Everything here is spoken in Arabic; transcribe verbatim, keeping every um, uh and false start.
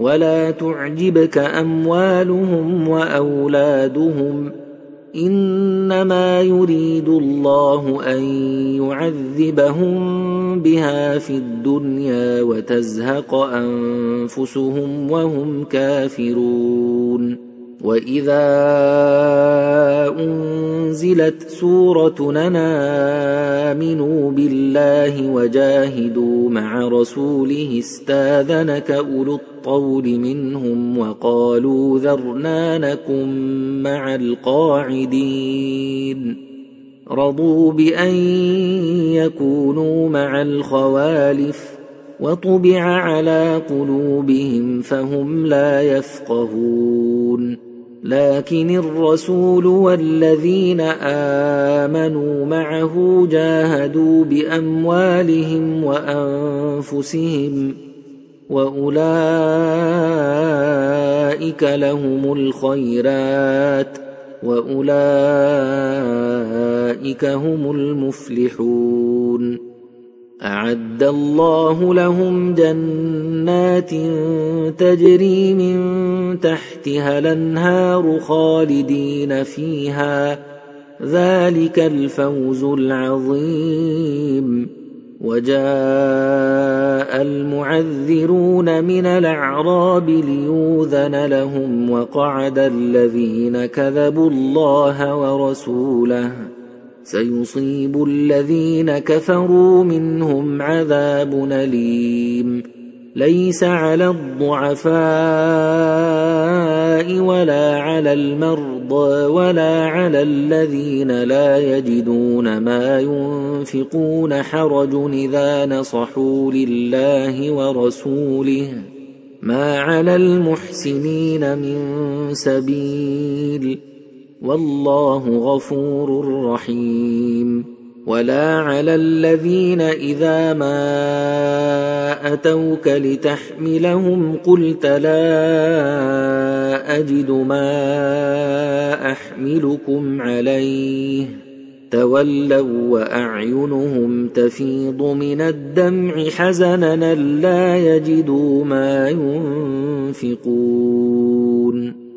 ولا تعجبك أموالهم وأولادهم، إنما يريد الله أن يعذبهم بها في الدنيا وتزهق أنفسهم وهم كافرون. وإذا أنزلت سورة لنا آمنوا بالله وجاهدوا مع رسوله استاذنك أولو الطول منهم وقالوا ذرنا نكن مع القاعدين. رضوا بأن يكونوا مع الخوالف وطبع على قلوبهم فهم لا يفقهون. لكن الرسول والذين آمنوا معه جاهدوا بأموالهم وأنفسهم وأولئك لهم الخيرات وأولئك هم المفلحون. أعد الله لهم جنات تجري من تحتها الأنهار خالدين فيها، ذلك الفوز العظيم. وجاء المعذرون من الأعراب ليؤذن لهم وقعد الذين كذبوا الله ورسوله، سيصيب الذين كفروا منهم عذاب أليم. ليس على الضعفاء ولا على المرضى ولا على الذين لا يجدون ما ينفقون حرج إذا نصحوا لله ورسوله، ما على المحسنين من سبيل، والله غفور رحيم. ولا على الذين إذا ما أتوك لتحملهم قلت لا أجد ما أحملكم عليه، تولوا وأعينهم تفيض من الدمع حزنا لا يجدوا ما ينفقون.